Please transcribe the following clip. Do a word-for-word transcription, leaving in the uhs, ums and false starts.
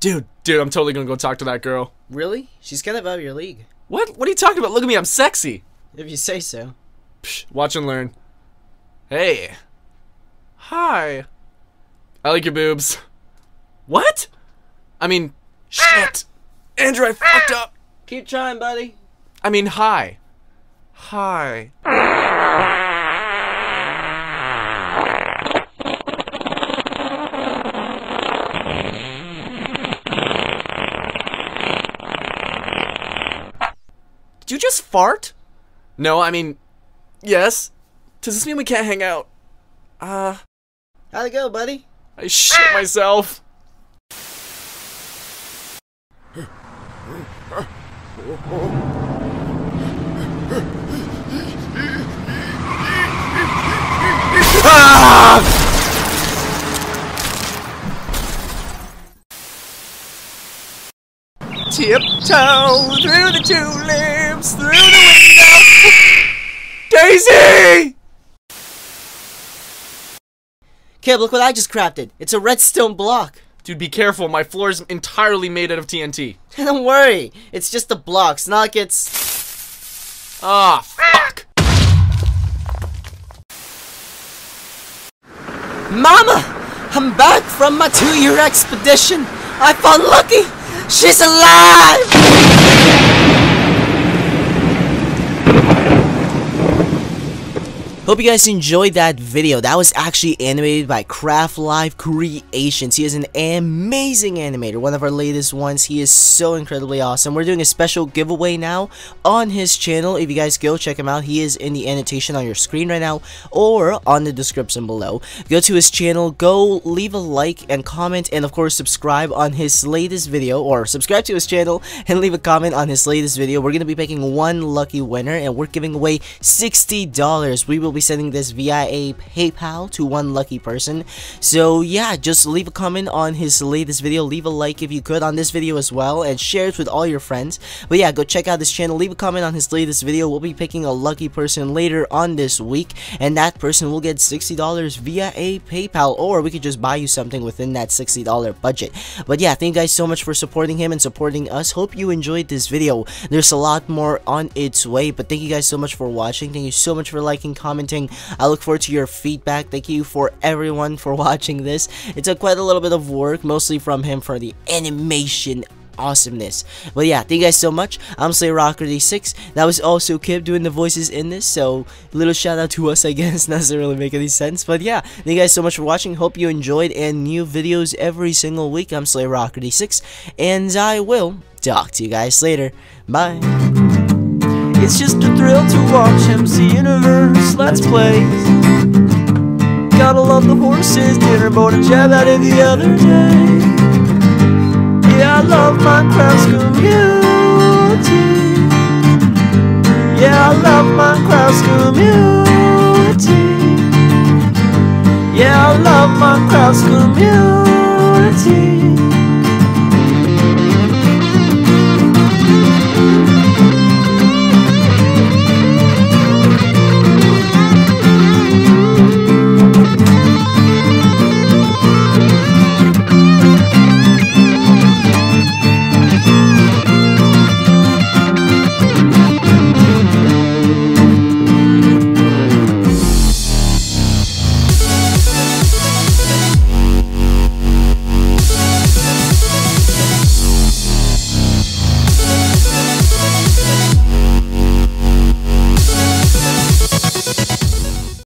Dude, dude, I'm totally gonna go talk to that girl. Really? She's kind of out of your league. What? What are you talking about? Look at me, I'm sexy. If you say so. Psh, watch and learn. Hey. Hi. I like your boobs. What? I mean, shit. Andrew, I fucked up. Keep trying, buddy. I mean, hi. Hi. Did you just fart? No, I mean, yes. Does this mean we can't hang out? Uh. How'd it go, buddy? I shit myself. Ah! Tiptoe through the tulips, through the window. Daisy! Kip, look what I just crafted. It's a redstone block. Dude, be careful. My floor is entirely made out of T N T. Don't worry. It's just the blocks, not like it's... Ah, fuck. Mama! I'm back from my two-year expedition. I found Lucky. She's alive! Hope you guys enjoyed that video. That was actually animated by Craft Live Creations. He is an amazing animator, one of our latest ones. He is so incredibly awesome. We're doing a special giveaway now on his channel. If you guys go check him out, he is in the annotation on your screen right now or on the description below. Go to his channel, go leave a like and comment, and of course subscribe on his latest video, or subscribe to his channel and leave a comment on his latest video. We're going to be picking one lucky winner, and we're giving away sixty dollars. We will be sending this via PayPal to one lucky person. So yeah, just leave a comment on his latest video, leave a like if you could on this video as well, and share it with all your friends. But yeah, go check out this channel, leave a comment on his latest video. We'll be picking a lucky person later on this week, and that person will get sixty dollars via PayPal, or we could just buy you something within that sixty dollar budget. But yeah, thank you guys so much for supporting him and supporting us. Hope you enjoyed this video. There's a lot more on its way, but thank you guys so much for watching. Thank you so much for liking, commenting. I look forward to your feedback. Thank you for everyone for watching this. It took quite a little bit of work, mostly from him, for the animation awesomeness. But yeah, thank you guys so much. I'm Slay Rocker D six. That was also Kip doing the voices in this, so little shout out to us, I guess. That doesn't really make any sense. But yeah, thank you guys so much for watching. Hope you enjoyed, and new videos every single week. I'm Slay Rocker D six, and I will talk to you guys later. Bye. It's just a thrill to watch M C Universe Let's Plays. Gotta love the horses, dinner bought a jab at it the other day. Yeah, I love Minecraft's community. Yeah, I love Minecraft's community. Yeah, I love Minecraft's community.